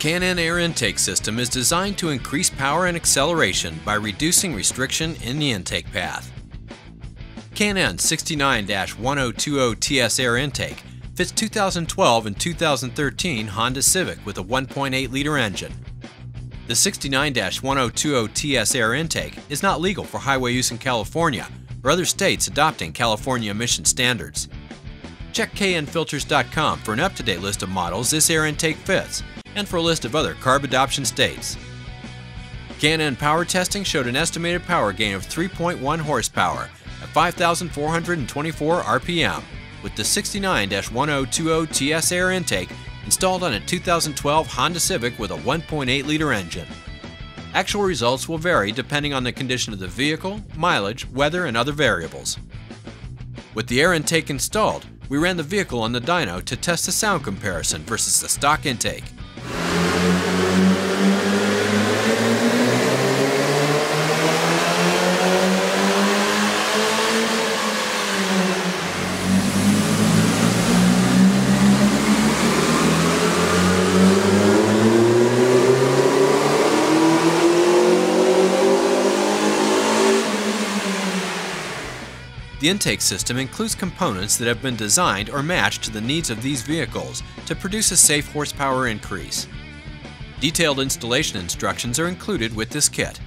K&N air intake system is designed to increase power and acceleration by reducing restriction in the intake path. K&N 69-1020TS air intake fits 2012 and 2013 Honda Civic with a 1.8-liter engine. The 69-1020TS air intake is not legal for highway use in California or other states adopting California emission standards. Check knfilters.com for an up-to-date list of models this air intake fits, and for a list of other CARB adoption states. K&N power testing showed an estimated power gain of 3.1 horsepower at 5,424 RPM with the 69-1020TS air intake installed on a 2012 Honda Civic with a 1.8-liter engine. Actual results will vary depending on the condition of the vehicle, mileage, weather, and other variables. With the air intake installed, we ran the vehicle on the dyno to test the sound comparison versus the stock intake. The intake system includes components that have been designed or matched to the needs of these vehicles to produce a safe horsepower increase. Detailed installation instructions are included with this kit.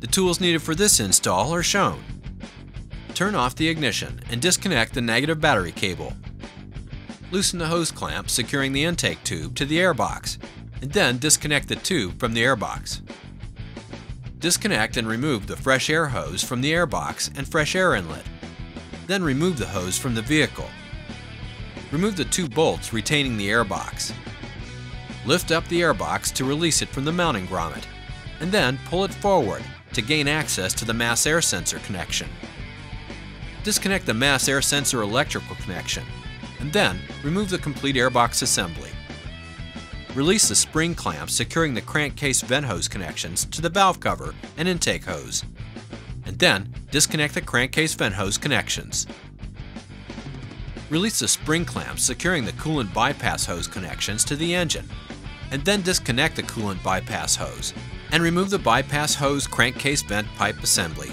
The tools needed for this install are shown. Turn off the ignition and disconnect the negative battery cable. Loosen the hose clamp securing the intake tube to the airbox, and then disconnect the tube from the airbox. Disconnect and remove the fresh air hose from the airbox and fresh air inlet. Then remove the hose from the vehicle. Remove the two bolts retaining the airbox. Lift up the airbox to release it from the mounting grommet, and then pull it forward to gain access to the mass air sensor connection. Disconnect the mass air sensor electrical connection, and then remove the complete airbox assembly. Release the spring clamps securing the crankcase vent hose connections to the valve cover and intake hose, and then disconnect the crankcase vent hose connections. Release the spring clamps securing the coolant bypass hose connections to the engine, and then disconnect the coolant bypass hose and remove the bypass hose crankcase vent pipe assembly.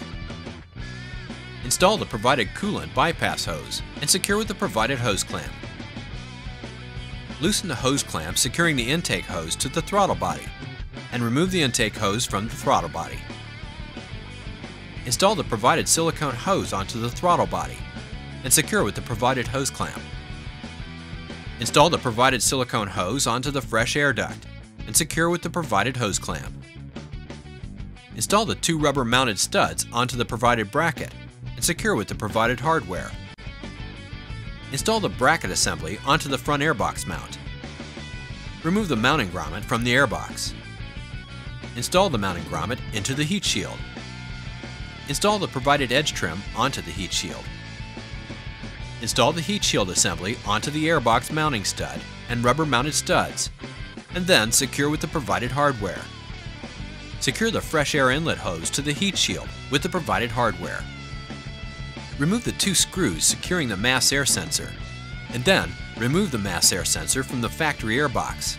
Install the provided coolant bypass hose and secure with the provided hose clamp. Loosen the hose clamp securing the intake hose to the throttle body, and remove the intake hose from the throttle body. Install the provided silicone hose onto the throttle body, and secure with the provided hose clamp. Install the provided silicone hose onto the fresh air duct, and secure with the provided hose clamp. Install the two rubber-mounted studs onto the provided bracket, and secure with the provided hardware. Install the bracket assembly onto the front airbox mount. Remove the mounting grommet from the airbox. Install the mounting grommet into the heat shield. Install the provided edge trim onto the heat shield. Install the heat shield assembly onto the airbox mounting stud and rubber-mounted studs, and then secure with the provided hardware. Secure the fresh air inlet hose to the heat shield with the provided hardware. Remove the two screws securing the mass air sensor, and then remove the mass air sensor from the factory airbox.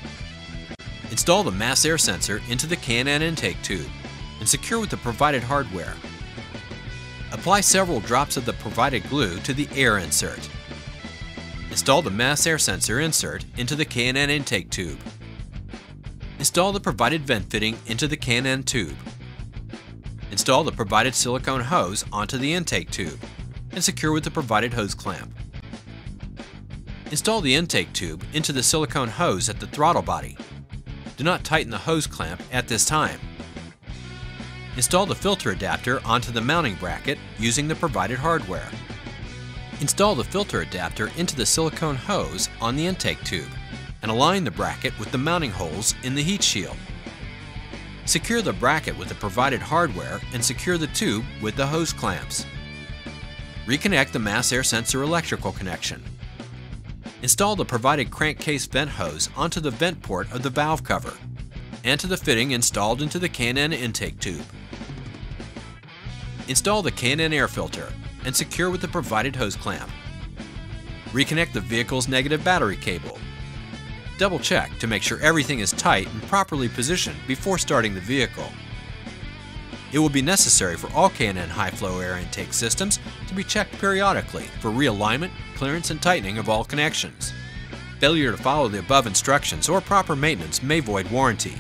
Install the mass air sensor into the K&N intake tube and secure with the provided hardware. Apply several drops of the provided glue to the air insert. Install the mass air sensor insert into the K&N intake tube. Install the provided vent fitting into the K&N tube. Install the provided silicone hose onto the intake tube and secure with the provided hose clamp. Install the intake tube into the silicone hose at the throttle body. Do not tighten the hose clamp at this time. Install the filter adapter onto the mounting bracket using the provided hardware. Install the filter adapter into the silicone hose on the intake tube and align the bracket with the mounting holes in the heat shield. Secure the bracket with the provided hardware and secure the tube with the hose clamps. Reconnect the mass air sensor electrical connection. Install the provided crankcase vent hose onto the vent port of the valve cover and to the fitting installed into the K&N intake tube. Install the K&N air filter and secure with the provided hose clamp. Reconnect the vehicle's negative battery cable. double check to make sure everything is tight and properly positioned before starting the vehicle. It will be necessary for all K&N high-flow air intake systems to be checked periodically for realignment, clearance, and tightening of all connections. Failure to follow the above instructions or proper maintenance may void warranty.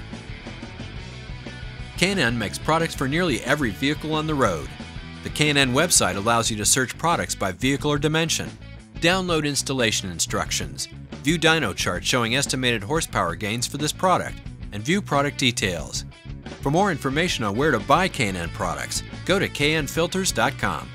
K&N makes products for nearly every vehicle on the road. The K&N website allows you to search products by vehicle or dimension, download installation instructions, view dyno charts showing estimated horsepower gains for this product, and view product details. For more information on where to buy K&N products, go to knfilters.com.